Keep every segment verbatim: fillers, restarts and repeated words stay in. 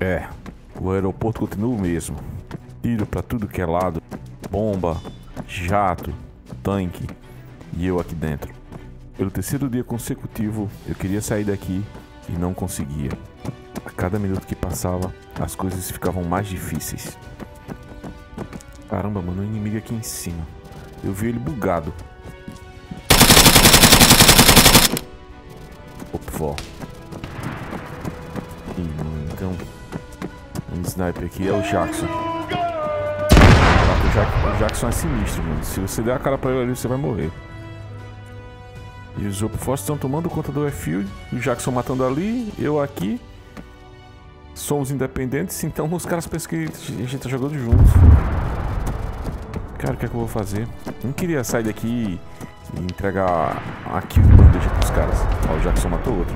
É, o aeroporto continua o mesmo. Tiro pra tudo que é lado, bomba, jato, tanque e eu aqui dentro. Pelo terceiro dia consecutivo, eu queria sair daqui e não conseguia. A cada minuto que passava, as coisas ficavam mais difíceis. Caramba, mano, o inimigo aqui em cima. Eu vi ele bugado. Opa. Ih, mano, então... Um sniper aqui é o Jackson. O Jackson é sinistro, mano. Se você der a cara pra ele ali, você vai morrer. E os Opforce estão tomando conta do airfield. O Jackson matando ali, eu aqui. Somos independentes, então os caras pensam que a gente tá jogando juntos. Cara, o que é que eu vou fazer? Não queria sair daqui e entregar a kill de bandeja pros caras. Ó, o Jackson matou outro.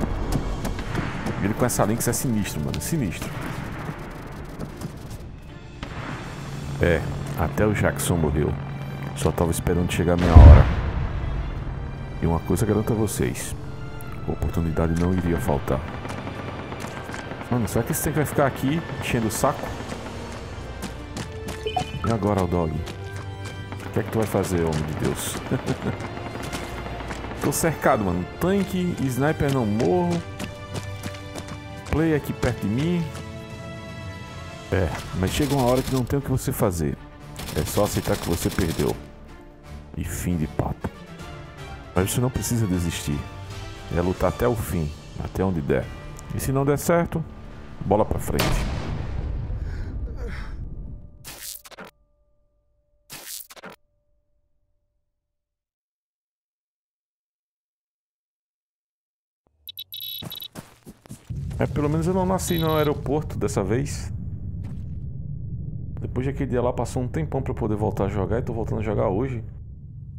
Ele com essa Lynx é sinistro, mano. Sinistro. É, até o Jackson morreu. Só tava esperando chegar a minha hora. E uma coisa garanto a vocês: a oportunidade não iria faltar. Mano, será que esse tanque vai ficar aqui enchendo o saco? E agora, o dog? O que é que tu vai fazer, homem de Deus? Tô cercado, mano. Tanque, sniper não morro. Play aqui perto de mim. É, mas chega uma hora que não tem o que você fazer. É só aceitar que você perdeu. E fim de papo. Mas você não precisa desistir. É lutar até o fim, até onde der. E se não der certo, bola pra frente. É, pelo menos eu não nasci no aeroporto dessa vez. Depois daquele dia lá, passou um tempão pra eu poder voltar a jogar e tô voltando a jogar hoje.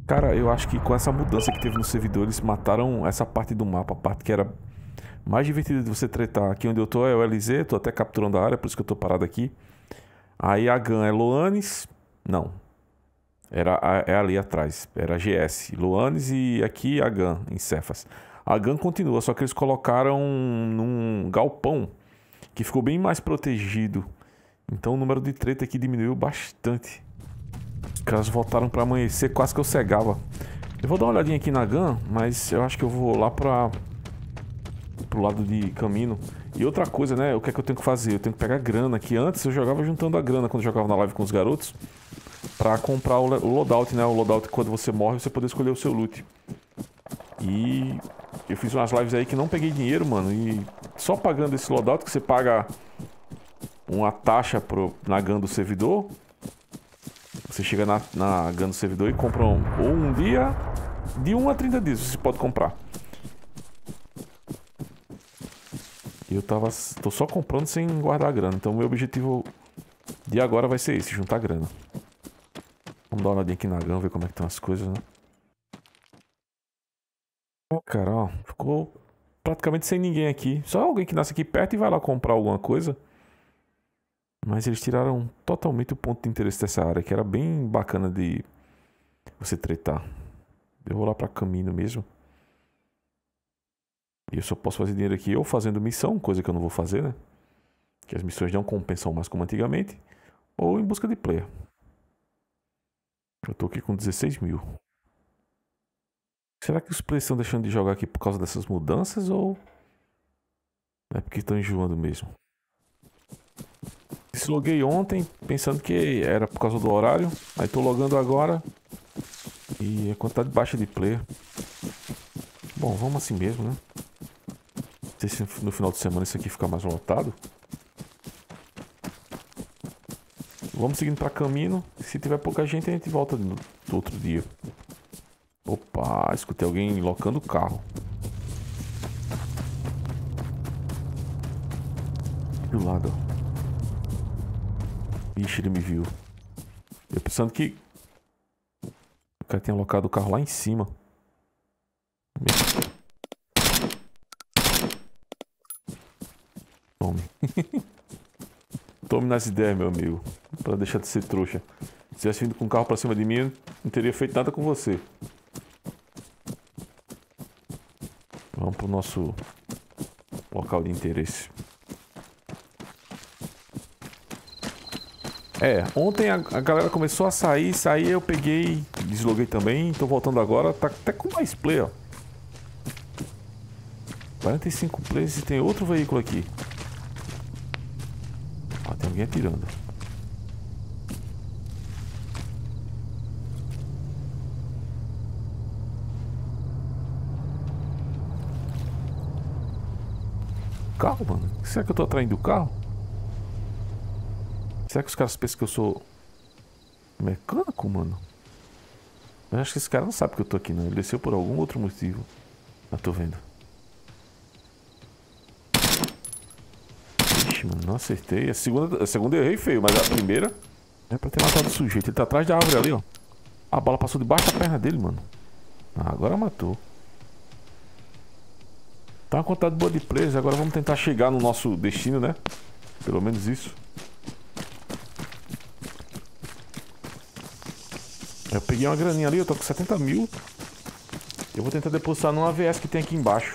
Cara, eu acho que com essa mudança que teve no servidor, eles mataram essa parte do mapa, a parte que era mais divertida de você tretar. Aqui onde eu tô é o L Z, tô até capturando a área, por isso que eu tô parado aqui. Aí a Gun é Loanes, não, era, é ali atrás, era G S, Loanes e aqui a Gun, em Cefas. A Gun continua, só que eles colocaram num galpão que ficou bem mais protegido. Então o número de treta aqui diminuiu bastante. Os caras voltaram pra amanhecer, quase que eu cegava. Eu vou dar uma olhadinha aqui na Gun, mas eu acho que eu vou lá pra... pro lado de caminho. E outra coisa, né, o que é que eu tenho que fazer? Eu tenho que pegar grana, que antes eu jogava juntando a grana quando eu jogava na live com os garotos, pra comprar o loadout, né, o loadout quando você morre você poder escolher o seu loot. E eu fiz umas lives aí que não peguei dinheiro, mano. E só pagando esse loadout, que você paga uma taxa pro, na Gun do servidor. Você chega na, na Gun do servidor e compra um, ou um dia, de um a trinta dias você pode comprar. Eu tava, tô só comprando sem guardar grana. Então meu objetivo de agora vai ser esse, juntar grana. Vamos dar uma olhadinha aqui na Gun, ver como é que estão as coisas, né? Ó, cara, ó, ficou praticamente sem ninguém aqui. Só alguém que nasce aqui perto e vai lá comprar alguma coisa. Mas eles tiraram totalmente o ponto de interesse dessa área, que era bem bacana de você tretar. Eu vou lá pra caminho mesmo. E eu só posso fazer dinheiro aqui ou fazendo missão, coisa que eu não vou fazer, né? Que as missões não compensam mais como antigamente. Ou em busca de player. Eu tô aqui com dezesseis mil. Será que os players estão deixando de jogar aqui por causa dessas mudanças ou é porque estão enjoando mesmo? Desloguei ontem pensando que era por causa do horário, aí tô logando agora e a quantidade baixa de player. Bom, vamos assim mesmo, né? Não sei se no final de semana isso aqui fica mais lotado. Vamos seguindo para caminho. Se tiver pouca gente, a gente volta no outro dia. Opa, escutei alguém locando o carro. Do lado. Ixi, ele me viu. Eu pensando que o cara tinha locado o carro lá em cima. Tome. Tome nas ideias, meu amigo. Pra deixar de ser trouxa. Se tivesse vindo com o carro pra cima de mim, eu não teria feito nada com você. Vamos pro nosso local de interesse. É, ontem a, a galera começou a sair, sair, eu peguei, desloguei também, tô voltando agora, tá até com mais play, ó. quarenta e cinco plays e tem outro veículo aqui. Ó, tem alguém atirando. Carro, mano? Será que eu tô atraindo o carro? Será que os caras pensam que eu sou mecânico, mano? Eu acho que esse cara não sabe que eu tô aqui, não. Ele desceu por algum outro motivo. Ah, tô vendo. Ixi, mano, não acertei. A segunda, a segunda eu errei feio, mas a primeira é pra ter matado o sujeito. Ele tá atrás da árvore ali, ó. A bala passou debaixo da perna dele, mano. Ah, agora matou. Tá uma quantidade boa de players. Agora vamos tentar chegar no nosso destino, né? Pelo menos isso. Eu peguei uma graninha ali, eu tô com setenta mil. Eu vou tentar depositar num A V S que tem aqui embaixo.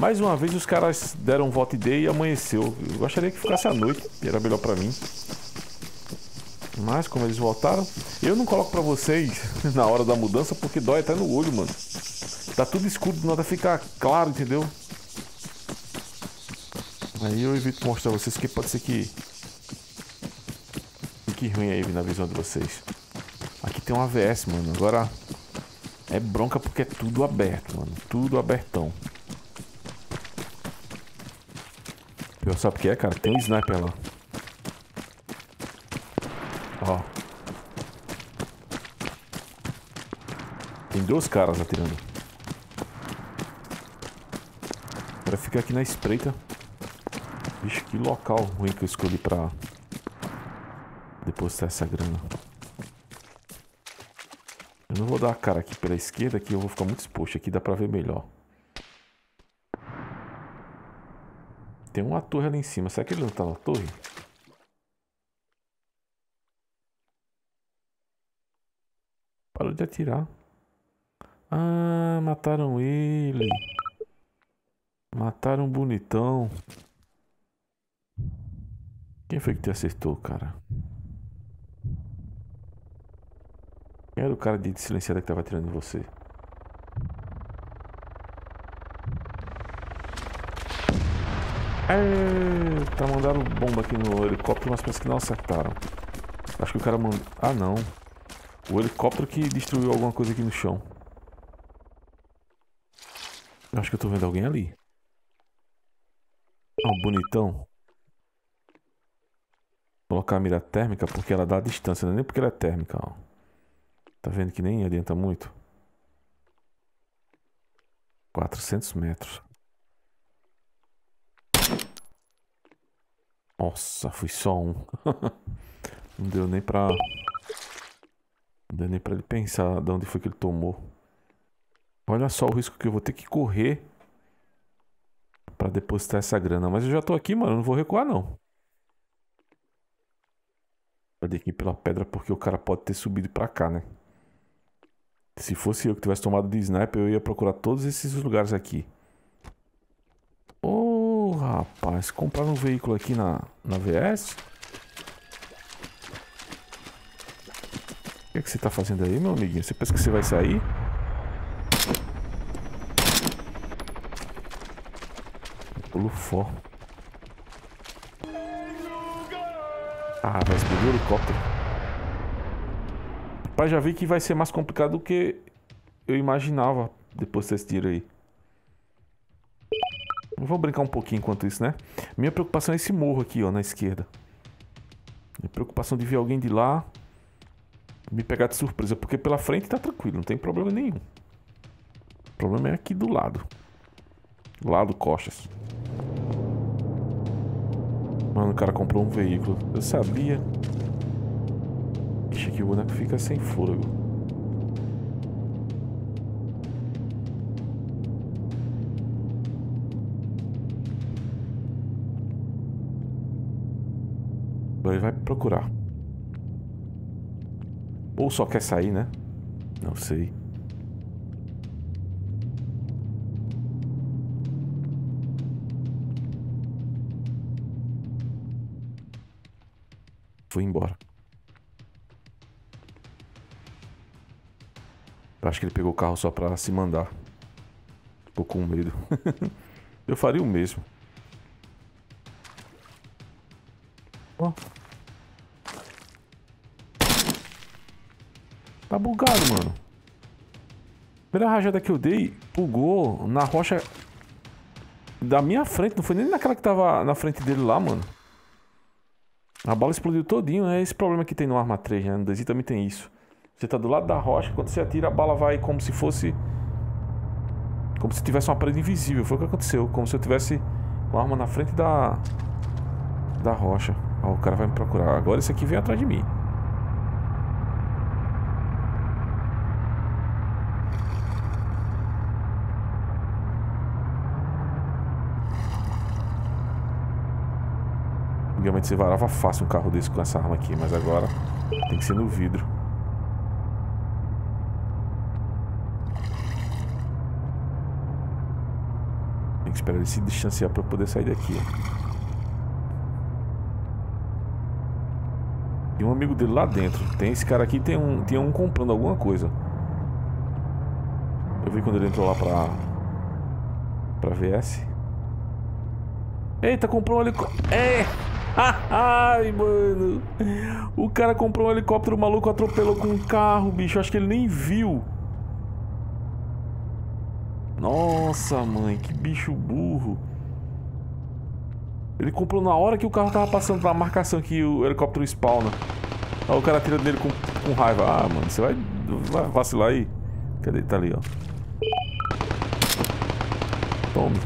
Mais uma vez os caras deram um voto ideia e amanheceu. Eu gostaria que ficasse à noite, era melhor pra mim. Mas como eles voltaram, eu não coloco pra vocês na hora da mudança porque dói até no olho, mano. Tá tudo escuro, nada fica claro, entendeu? Aí eu evito mostrar pra vocês que pode ser que... Fique ruim aí na visão de vocês. Aqui tem um A V S, mano. Agora é bronca porque é tudo aberto, mano. Tudo abertão. Pior sabe o que é, cara? Tem um sniper lá. Ó. Tem dois caras atirando. Pra ficar aqui na espreita. Vixe, que local ruim que eu escolhi pra depositar essa grana. Eu não vou dar a cara aqui pela esquerda, que eu vou ficar muito exposto. Aqui dá pra ver melhor. Tem uma torre ali em cima. Será que ele não tá na torre? Parou de atirar. Ah, mataram ele. Mataram um bonitão. Quem foi que te acertou, cara? Quem era o cara de silenciada que tava atirando em você? Eita, mandaram bomba aqui no helicóptero, mas parece que não acertaram. Acho que o cara mandou... Ah, não. O helicóptero que destruiu alguma coisa aqui no chão. Acho que eu tô vendo alguém ali. Ah, um bonitão. Vou colocar a mira térmica porque ela dá a distância, não é nem porque ela é térmica, ó. Tá vendo que nem adianta muito? quatrocentos metros. Nossa, fui só um. Não deu nem pra... Não deu nem pra ele pensar de onde foi que ele tomou. Olha só o risco que eu vou ter que correr pra depositar essa grana. Mas eu já tô aqui, mano. Eu não vou recuar, não. Vou ter que ir pela pedra porque o cara pode ter subido pra cá, né? Se fosse eu que tivesse tomado de sniper, eu ia procurar todos esses lugares aqui. Ô, oh, rapaz, comprar um veículo aqui na, na V S? O que é que você tá fazendo aí, meu amiguinho? Você pensa que você vai sair? Pulo fora. Ah, vai explodir o helicóptero. Rapaz, já vi que vai ser mais complicado do que eu imaginava depois desse tiro aí. Vamos brincar um pouquinho enquanto isso, né? Minha preocupação é esse morro aqui, ó, na esquerda. Minha preocupação de ver alguém de lá me pegar de surpresa, porque pela frente tá tranquilo, não tem problema nenhum. O problema é aqui do lado. Lado costas. Mano, o cara comprou um veículo. Eu sabia... Ixi, que o boneco fica sem fôlego. Agora ele vai procurar. Ou só quer sair, né? Não sei. Foi embora. Eu acho que ele pegou o carro só pra se mandar. Tô com medo. Eu faria o mesmo. Ó. Tá bugado, mano. A primeira rajada que eu dei, bugou na rocha da minha frente. Não foi nem naquela que tava na frente dele lá, mano. A bala explodiu todinho. É esse problema que tem no Arma três, né? No dois também tem isso. Você tá do lado da rocha, quando você atira, a bala vai como se fosse... Como se tivesse uma parede invisível. Foi o que aconteceu. Como se eu tivesse uma arma na frente da... Da rocha. Ó, o cara vai me procurar. Agora esse aqui vem atrás de mim. Antigamente você varava fácil um carro desse com essa arma aqui, mas agora tem que ser no vidro. Tem que esperar ele se distanciar para eu poder sair daqui. Tem um amigo dele lá dentro. Tem esse cara aqui, tem um, tem um comprando alguma coisa. Eu vi quando ele entrou lá para para V S. Eita, comprou um helicóptero. É! Ai, mano. O cara comprou um helicóptero, o maluco atropelou com um carro, bicho. Acho que ele nem viu. Nossa, mãe. Que bicho burro. Ele comprou na hora que o carro tava passando pela marcação que o helicóptero spawna. Aí o cara tira dele com, com raiva. Ah, mano. Você vai, vai vacilar aí? Cadê? Tá ali, ó. Tome.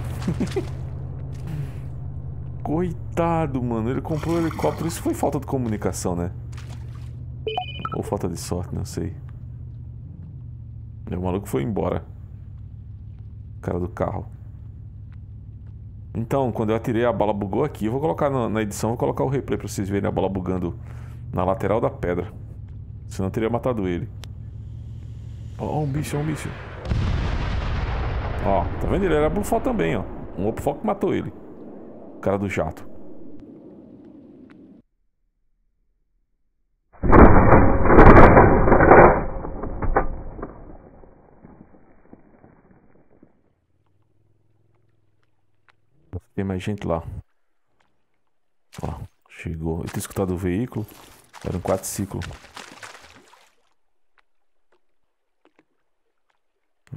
Coitado, mano. Ele comprou um helicóptero. Isso foi falta de comunicação, né? Ou falta de sorte, não sei. O maluco foi embora. O cara do carro. Então, quando eu atirei, a bala bugou aqui. Eu vou colocar na, na edição, vou colocar o replay pra vocês verem a bala bugando na lateral da pedra. Senão eu teria matado ele. Ó, ó, um bicho, ó, um bicho. Ó, tá vendo? Ele era Bluefox também, ó. Um Bluefox que matou ele. O cara do jato. Tem mais gente lá. Ó, chegou. Eu tinha escutado o veículo. Era um quadriciclo.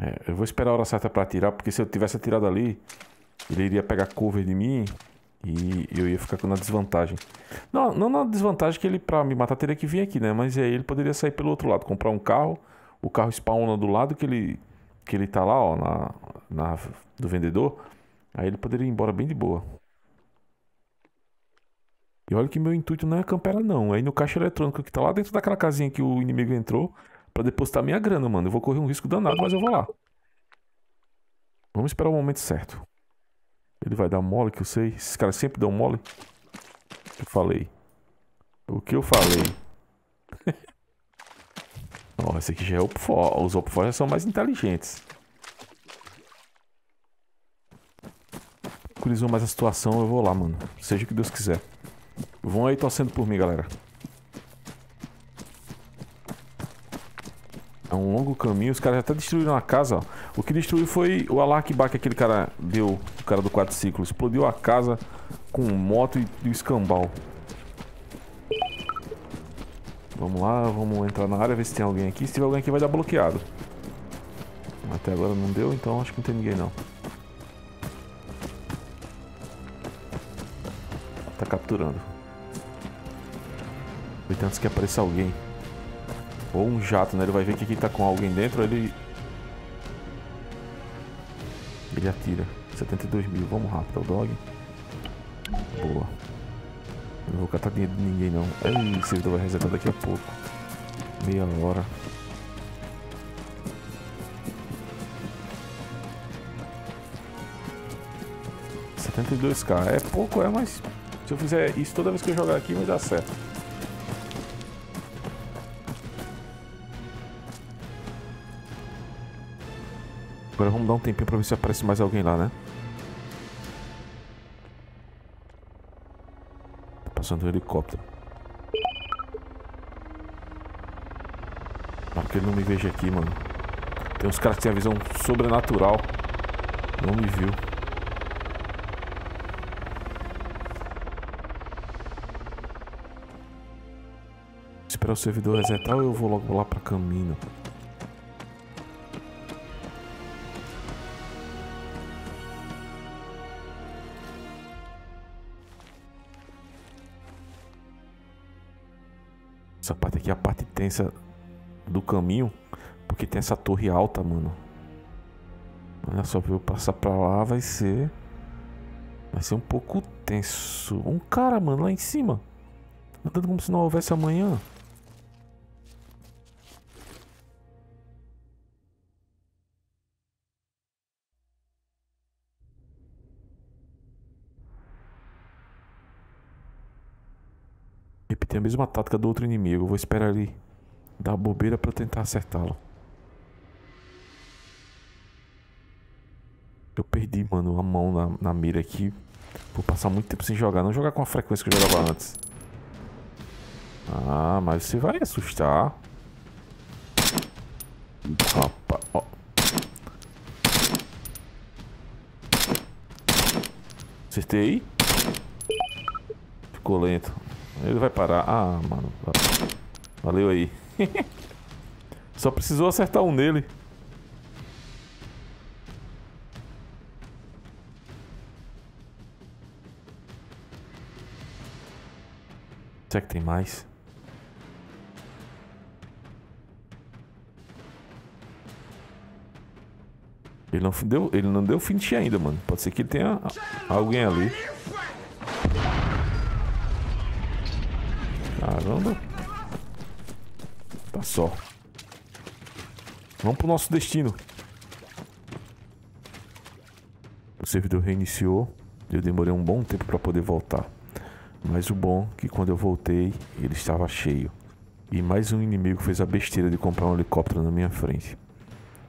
É, eu vou esperar a hora certa pra atirar, porque se eu tivesse atirado ali... Ele iria pegar cover de mim e eu ia ficar na desvantagem. Não, não na desvantagem que ele, pra me matar, teria que vir aqui, né? Mas aí ele poderia sair pelo outro lado, comprar um carro. O carro spawna do lado que ele, que ele tá lá, ó, na, na, do vendedor. Aí ele poderia ir embora bem de boa. E olha que meu intuito não é campera, não. Aí no caixa eletrônico que tá lá dentro daquela casinha que o inimigo entrou pra depositar minha grana, mano. Eu vou correr um risco danado, mas eu vou lá. Vamos esperar o momento certo. Ele vai dar mole, que eu sei. Esses caras sempre dão mole. Eu falei. O que eu falei? Ó, oh, esse aqui já é Opfor. Os Opfor já são mais inteligentes. Curizou mais a situação, eu vou lá, mano. Seja o que Deus quiser. Vão aí torcendo por mim, galera. É um longo caminho, os caras já até destruíram a casa, ó. O que destruiu foi o alarque-baque que aquele cara deu, o cara do quadriciclo. Explodiu a casa com moto e, e o escambau. Vamos lá, vamos entrar na área, ver se tem alguém aqui. Se tiver alguém aqui vai dar bloqueado. Até agora não deu, então acho que não tem ninguém não. Tá capturando. Oito antes que apareça alguém. Ou um jato, né? Ele vai ver que aqui tá com alguém dentro, ele... Ele atira. setenta e dois mil. Vamos rápido, o dog. Boa. Eu não vou catar dinheiro de ninguém, não. Ai, o servidor vai resetar daqui a pouco. Meia hora. setenta e dois mil. É pouco, é, mas... Se eu fizer isso toda vez que eu jogar aqui, vai dar certo. Agora vamos dar um tempinho pra ver se aparece mais alguém lá, né? Tá passando um helicóptero. Ah, porque ele não me veja aqui, mano. Tem uns caras que têm a visão sobrenatural. Não me viu. Esperar o servidor resetar ou eu vou logo lá pra caminho? Essa parte aqui é a parte tensa do caminho, porque tem essa torre alta, mano. Olha só, pra eu passar pra lá vai ser... Vai ser um pouco tenso. Um cara, mano, lá em cima. Andando como se não houvesse amanhã. Repetir a mesma tática do outro inimigo. Eu vou esperar ali dar bobeira pra eu tentar acertá-lo. Eu perdi, mano, a mão na, na mira aqui. Vou passar muito tempo sem jogar. Não jogar com a frequência que eu jogava antes. Ah, mas você vai assustar. Opa, ó. Acertei. Ficou lento. Ele vai parar. Ah, mano. Valeu aí. Só precisou acertar um nele. Será que tem mais? Ele não deu, ele não deu fint ainda, mano. Pode ser que ele tenha alguém ali. Caramba. Tá só. Vamos pro nosso destino. O servidor reiniciou. Eu demorei um bom tempo pra poder voltar. Mas o bom é que quando eu voltei, ele estava cheio. E mais um inimigo fez a besteira de comprar um helicóptero na minha frente.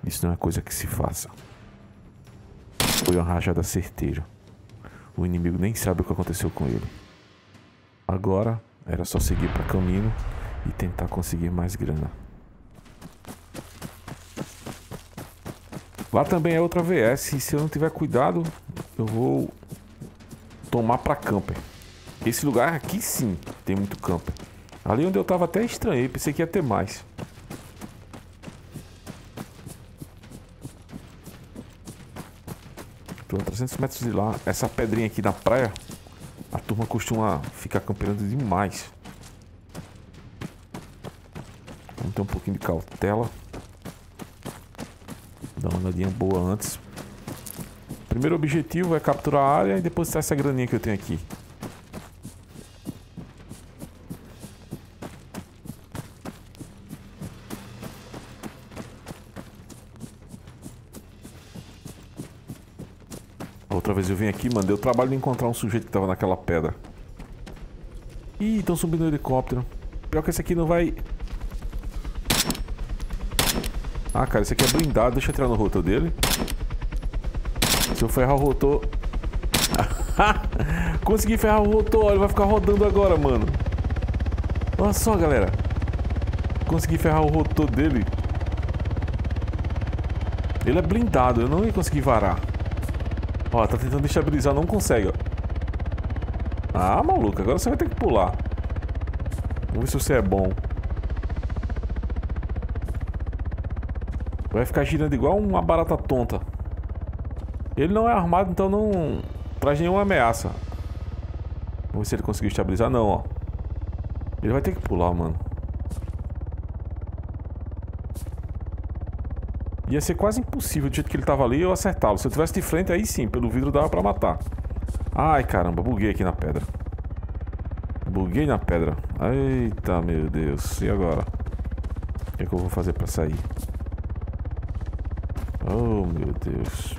Isso não é coisa que se faça. Foi uma rajada certeira. O inimigo nem sabe o que aconteceu com ele. Agora era só seguir para caminho e tentar conseguir mais grana. Lá também é outra V S e se eu não tiver cuidado, eu vou tomar para camper. Esse lugar aqui sim tem muito campo. Ali onde eu tava até estranhei, pensei que ia ter mais. Tô a trezentos metros de lá. Essa pedrinha aqui na praia, a turma costuma ficar campeando demais. Vamos ter um pouquinho de cautela. Dá uma olhadinha boa antes. Primeiro objetivo é capturar a área e depois essa graninha que eu tenho aqui. Outra vez eu vim aqui, mano, deu trabalho de encontrar um sujeito que tava naquela pedra. Ih, estão subindo o helicóptero. Pior que esse aqui não vai... Ah, cara, esse aqui é blindado. Deixa eu tirar no rotor dele. Se eu ferrar o rotor... Consegui ferrar o rotor, olha, vai ficar rodando agora, mano. Olha só, galera. Consegui ferrar o rotor dele. Ele é blindado, eu não ia conseguir varar. Ó, tá tentando estabilizar, não consegue, ó. Ah, maluco, agora você vai ter que pular. Vamos ver se você é bom. Vai ficar girando igual uma barata tonta. Ele não é armado, então não traz nenhuma ameaça. Vamos ver se ele conseguiu estabilizar, não, ó. Ele vai ter que pular, mano. Ia ser quase impossível do jeito que ele tava ali eu acertá-lo. Se eu tivesse de frente, aí sim, pelo vidro dava pra matar. Ai, caramba, buguei aqui na pedra. Buguei na pedra. Eita, meu Deus. E agora? O que é que eu vou fazer pra sair? Oh, meu Deus.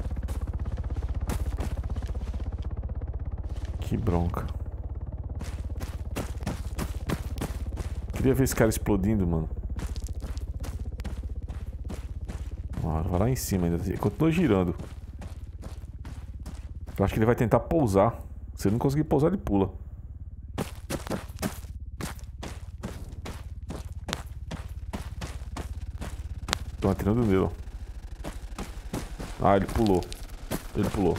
Que bronca. Queria ver esse cara explodindo, mano. Vai lá em cima ainda. Continua girando. Eu acho que ele vai tentar pousar. Se ele não conseguir pousar, ele pula. Estão atirando nele. Ah, ele pulou. Ele pulou.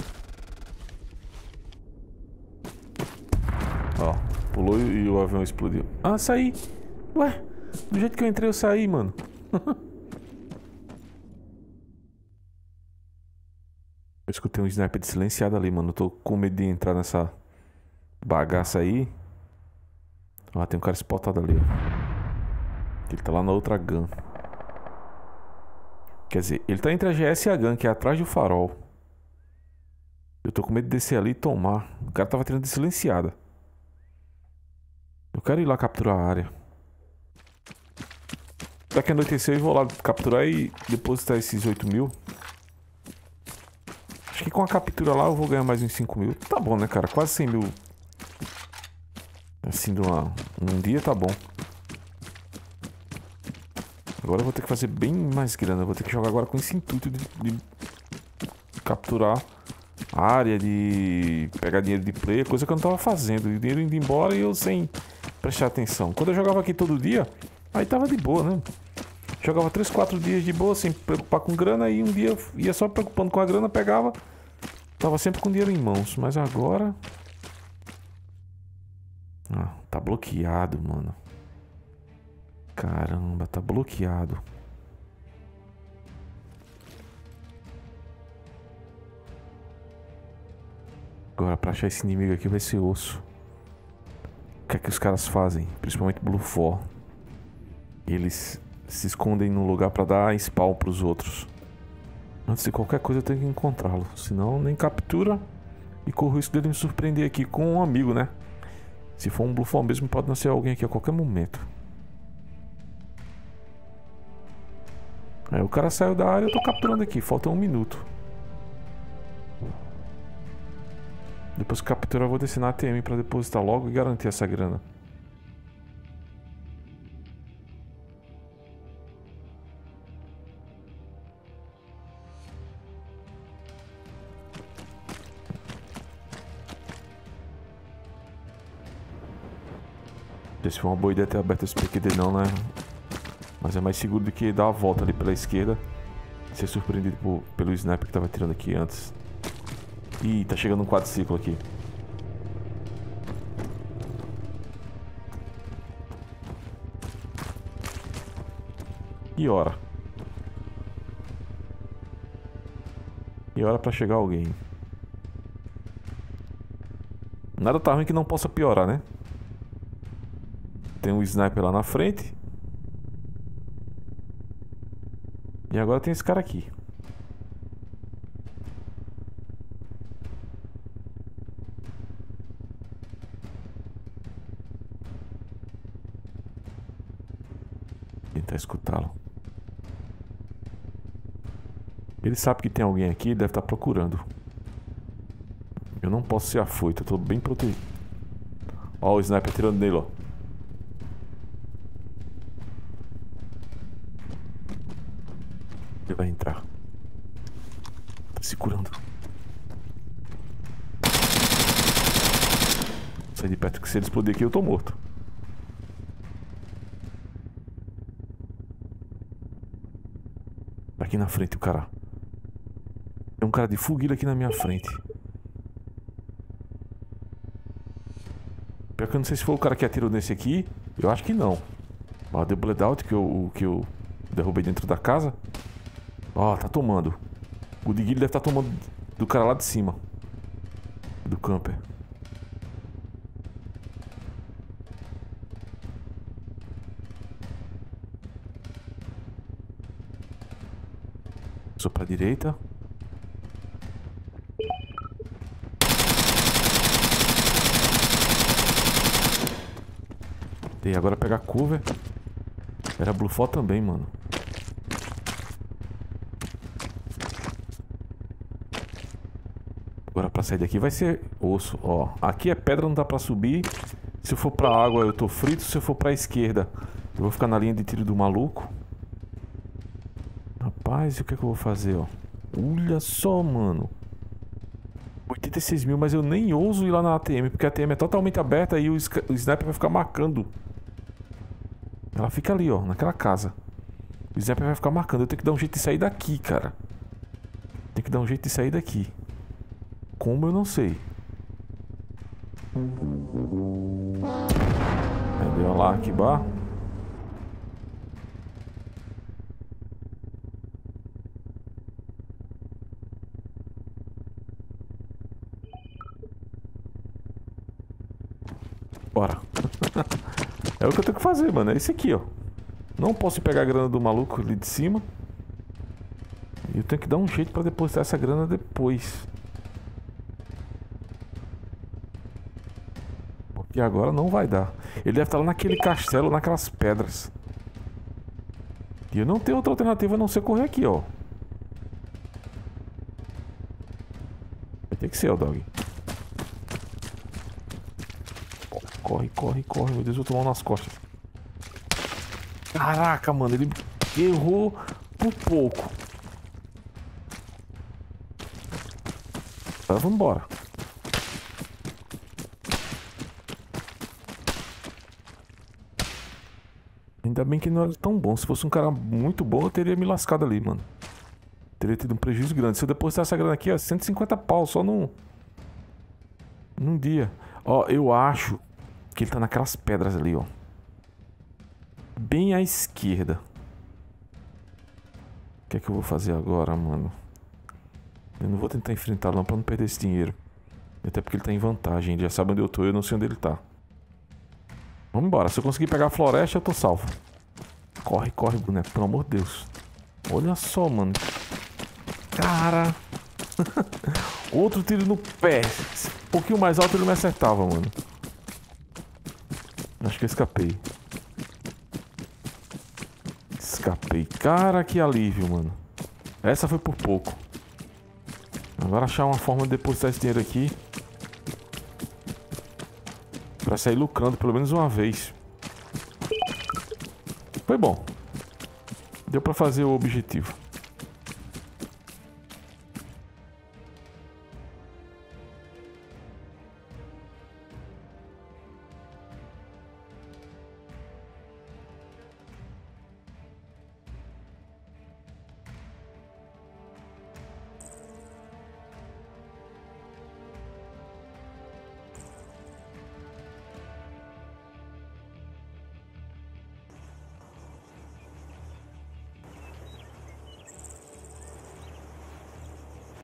Ó, pulou e, e o avião explodiu. Ah, saí. Ué, do jeito que eu entrei eu saí, mano. Eu escutei um sniper silenciado ali, mano. Eu tô com medo de entrar nessa bagaça aí. Ah, tem um cara spotado ali, ó. Ele tá lá na outra gun. Quer dizer, ele tá entre a G S e a gun, que é atrás do farol. Eu tô com medo de descer ali e tomar. O cara tava tirando de silenciada. Eu quero ir lá capturar a área. Daqui anoiteceu eu vou lá capturar e depositar esses oito mil. Acho que com a captura lá eu vou ganhar mais uns cinco mil. Tá bom, né, cara? Quase cem mil. Assim, de uma... um dia tá bom. Agora eu vou ter que fazer bem mais grana. Eu vou ter que jogar agora com esse intuito de, de capturar a área, de pegar dinheiro de player, coisa que eu não tava fazendo. O dinheiro indo embora e eu sem prestar atenção. Quando eu jogava aqui todo dia, aí tava de boa, né? Jogava três, quatro dias de boa, sem preocupar com grana. E um dia eu ia só preocupando com a grana, pegava. Tava sempre com dinheiro em mãos. Mas agora... Ah, tá bloqueado, mano. Caramba, tá bloqueado. Agora, pra achar esse inimigo aqui vai ser osso. O que é que os caras fazem? Principalmente Blue quatro. Eles se escondem num lugar pra dar spawn pros outros. Antes de qualquer coisa eu tenho que encontrá-lo. Senão nem captura. E corro o risco dele me surpreender aqui com um amigo, né? Se for um Blue quatro mesmo, pode nascer alguém aqui a qualquer momento. Aí o cara saiu da área, eu tô capturando aqui, falta um minuto. Depois que capturar eu vou descer na A T M pra depositar logo e garantir essa grana. Não sei se foi uma boa ideia ter aberto esse P Q D não, né? Mas é mais seguro do que dar a volta ali pela esquerda e ser surpreendido por, pelo sniper que tava tirando aqui antes. Ih, tá chegando um quadriciclo aqui. E hora. E hora pra chegar alguém. Nada tá ruim que não possa piorar, né? Tem um sniper lá na frente. E agora tem esse cara aqui. Tentar escutá-lo. Ele sabe que tem alguém aqui e deve estar procurando. Eu não posso ser afoito, eu estou bem protegido. Ó, o sniper atirando nele, ó. Vai entrar. Tá segurando. Sai de perto que se ele explodir aqui eu tô morto. Aqui na frente o cara. Tem um cara de foguilha aqui na minha frente. Pior que eu não sei se foi o cara que atirou nesse aqui. Eu acho que não. Mas deu bleed-out que eu, que eu derrubei dentro da casa. Ó, oh, tá tomando. O Diguilho deve estar tomando do cara lá de cima. Do camper. Só pra direita. E agora pegar cover. Era Blue quatro também, mano. Agora pra sair daqui vai ser osso, ó. Aqui é pedra, não dá pra subir. Se eu for pra água eu tô frito. Se eu for pra esquerda eu vou ficar na linha de tiro do maluco. Rapaz, e o que é que eu vou fazer, ó? Olha só, mano. Oitenta e seis mil, mas eu nem ouso ir lá na A T M. Porque a A T M é totalmente aberta e o, o sniper vai ficar marcando. Ela fica ali, ó, naquela casa. O sniper vai ficar marcando. Eu tenho que dar um jeito de sair daqui, cara. dar um jeito de sair daqui. Como eu não sei. Cadê o Lakbar? Bora. É o que eu tenho que fazer, mano. É esse aqui, ó. Não posso pegar a grana do maluco ali de cima. E eu tenho que dar um jeito pra depositar essa grana depois. Porque agora não vai dar. Ele deve estar lá naquele castelo, naquelas pedras. E eu não tenho outra alternativa a não ser correr aqui, ó. Vai ter que ser, ó, dog. Corre, corre, corre. Meu Deus, eu vou tomar um nas costas. Caraca, mano. Ele errou por pouco. Agora vamos embora. Ainda bem que não era tão bom. Se fosse um cara muito bom, eu teria me lascado ali, mano. Teria tido um prejuízo grande. Se eu depositar essa grana aqui, ó, cento e cinquenta pau só num... num dia. Ó, eu acho... que ele tá naquelas pedras ali, ó. Bem à esquerda. O que é que eu vou fazer agora, mano? Eu não vou tentar enfrentá-lo não, pra não perder esse dinheiro. Até porque ele tá em vantagem. Ele já sabe onde eu tô e eu não sei onde ele tá. Vamos embora. Se eu conseguir pegar a floresta, eu tô salvo. Corre, corre, boneco. Pelo amor de Deus. Olha só, mano. Cara. Outro tiro no pé. Um pouquinho mais alto ele me acertava, mano. Acho que eu escapei. Escapei. Cara, que alívio, mano. Essa foi por pouco. Agora achar uma forma de depositar esse dinheiro aqui. Pra sair lucrando pelo menos uma vez. Foi bom. Deu pra fazer o objetivo.